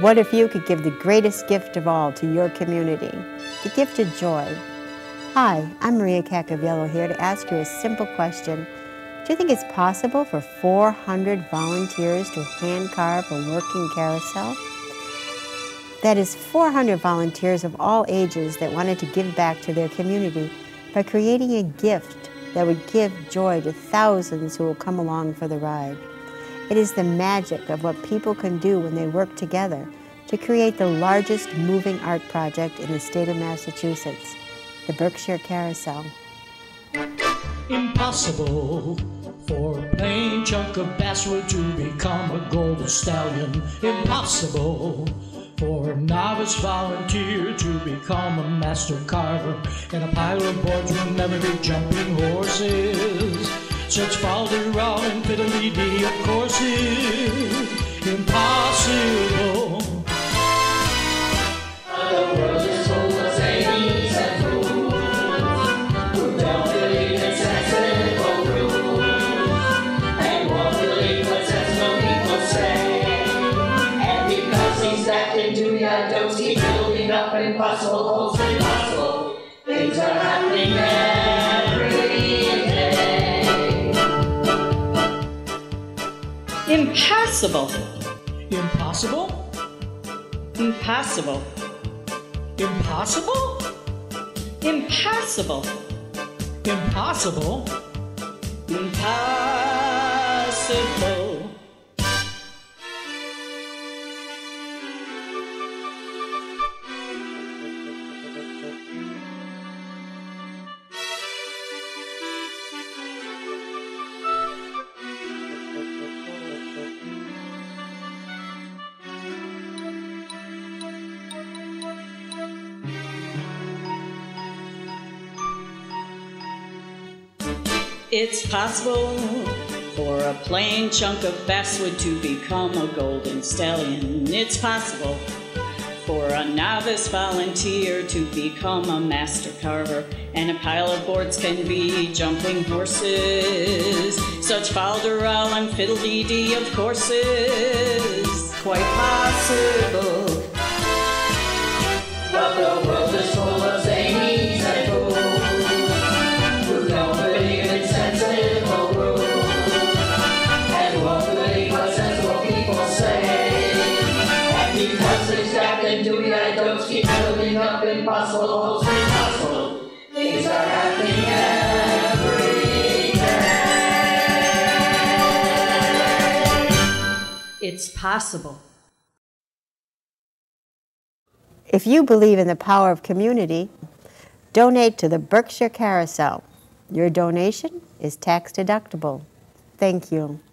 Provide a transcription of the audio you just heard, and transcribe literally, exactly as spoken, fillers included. What if you could give the greatest gift of all to your community? The gift of joy. Hi, I'm Maria Caccaviello here to ask you a simple question. Do you think it's possible for four hundred volunteers to hand-carve a working carousel? That is four hundred volunteers of all ages that wanted to give back to their community by creating a gift that would give joy to thousands who will come along for the ride. It is the magic of what people can do when they work together to create the largest moving art project in the state of Massachusetts, the Berkshire Carousel. Impossible for a plain chunk of basswood to become a golden stallion. Impossible for a novice volunteer to become a master carver. And a pile of boards will never be jumping horses. Such falderal and fiddle-dee-dee, of course, is impossible. The world is full of zanies and fools who don't believe in sensible rules and won't believe what sensible people say. And because he's that into your dose, he's building up impossible holes. Impossible things are happening every day. Impossible. Impossible? Impossible. Impossible? Impossible. Impossible? Impossible. It's possible for a plain chunk of basswood to become a golden stallion. It's possible for a novice volunteer to become a master carver. And a pile of boards can be jumping horses. Such falderal and fiddle-dee-dee, of course, is quite possible. But the world is full of zanies and fools. Keep building up impossible, impossible. Things are happening every day. It's possible. If you believe in the power of community, donate to the Berkshire Carousel. Your donation is tax deductible. Thank you.